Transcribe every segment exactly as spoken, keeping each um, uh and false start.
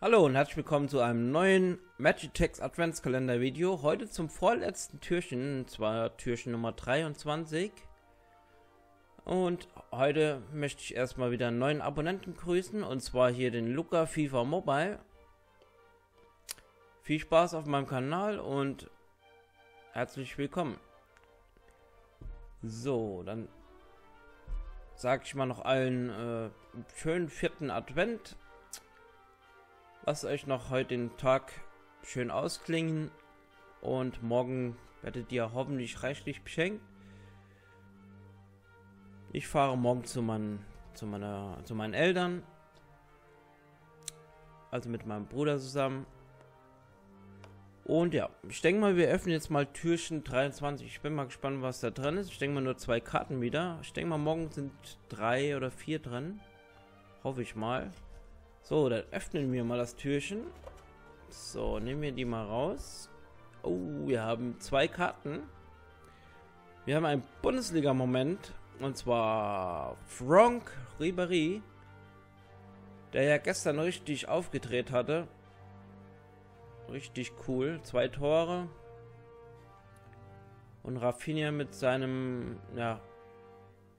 Hallo und herzlich willkommen zu einem neuen Match Attax Adventskalender Video. Heute zum vorletzten Türchen, und zwar Türchen Nummer dreiundzwanzig. Und heute möchte ich erstmal wieder einen neuen Abonnenten grüßen, und zwar hier den Luca FIFA Mobile. Viel Spaß auf meinem Kanal und herzlich willkommen. So, dann sage ich mal noch allen äh, schönen vierten Advent. Lasst euch noch heute den Tag schön ausklingen und morgen werdet ihr hoffentlich reichlich beschenkt. Ich fahre morgen zu meinen, zu meiner, zu meinen Eltern, also mit meinem Bruder zusammen. Und ja, ich denke mal, wir öffnen jetzt mal Türchen dreiundzwanzig. Ich bin mal gespannt, was da drin ist. Ich denke mal nur zwei Karten wieder. Ich denke mal, morgen sind drei oder vier drin. Hoffe ich mal. So, dann öffnen wir mal das Türchen. So, nehmen wir die mal raus. Oh, wir haben zwei Karten. Wir haben einen Bundesliga-Moment. Und zwar Franck Ribéry, der ja gestern richtig aufgedreht hatte. Richtig cool. Zwei Tore. Und Rafinha mit seinem, ja,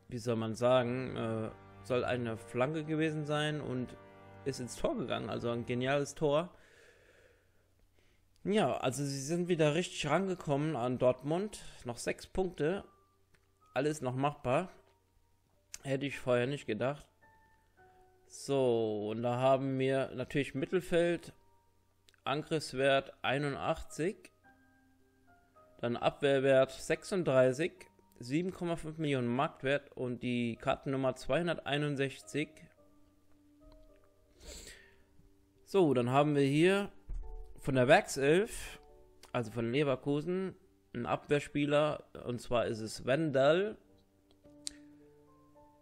wie soll man sagen, äh, soll eine Flanke gewesen sein und ist ins Tor gegangen, also ein geniales Tor. Ja, also sie sind wieder richtig rangekommen an Dortmund. Noch sechs Punkte. Alles noch machbar. Hätte ich vorher nicht gedacht. So, und da haben wir natürlich Mittelfeld. Angriffswert einundachtzig. Dann Abwehrwert sechsunddreißig. sieben Komma fünf Millionen Marktwert und die Kartennummer zweihunderteinundsechzig. So, dann haben wir hier von der Werkself, also von Leverkusen, einen Abwehrspieler, und zwar ist es Wendell.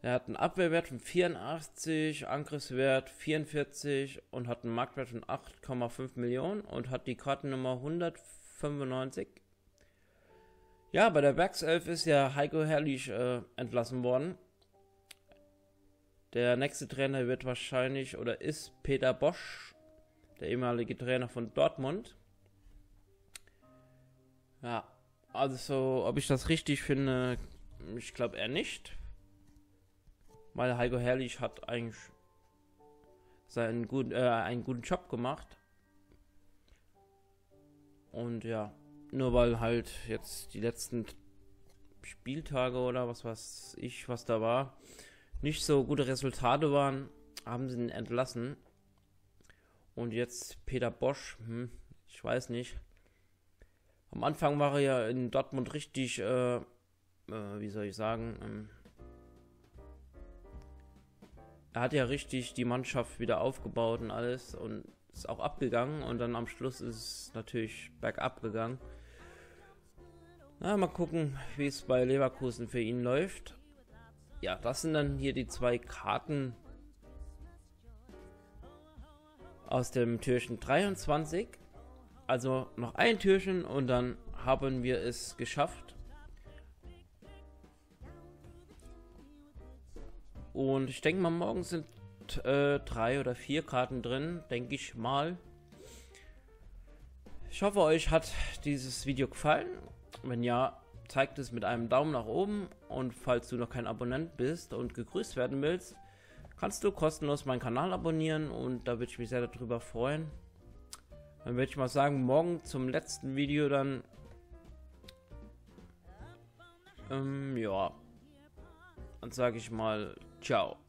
Er hat einen Abwehrwert von vierundachtzig, Angriffswert vierundvierzig und hat einen Marktwert von acht Komma fünf Millionen und hat die Kartennummer hundertfünfundneunzig. Ja, bei der Werkself ist ja Heiko Herrlich äh, entlassen worden. Der nächste Trainer wird wahrscheinlich oder ist Peter Bosch, der ehemalige Trainer von Dortmund. Ja, also ob ich das richtig finde, ich glaube eher nicht. Weil Heiko Herrlich hat eigentlich seinen guten, äh, einen guten Job gemacht. Und ja, nur weil halt jetzt die letzten Spieltage oder was weiß ich, was da war, nicht so gute Resultate waren, haben sie ihn entlassen. Und jetzt Peter Bosch, hm, ich weiß nicht. Am Anfang war er ja in Dortmund richtig, äh, äh, wie soll ich sagen, ähm, er hat ja richtig die Mannschaft wieder aufgebaut und alles und ist auch abgegangen. Und dann am Schluss ist es natürlich bergab gegangen. Na, mal gucken, wie es bei Leverkusen für ihn läuft. Ja, das sind dann hier die zwei Karten aus dem Türchen dreiundzwanzig. Also noch ein Türchen und dann haben wir es geschafft. Und ich denke mal, morgen sind äh, drei oder vier Karten drin, denke ich mal. Ich hoffe, euch hat dieses Video gefallen. Wenn ja, zeigt es mit einem Daumen nach oben, und falls du noch kein Abonnent bist und gegrüßt werden willst, kannst du kostenlos meinen Kanal abonnieren, und da würde ich mich sehr darüber freuen. Dann würde ich mal sagen, morgen zum letzten Video dann, ähm, ja, dann sage ich mal, ciao.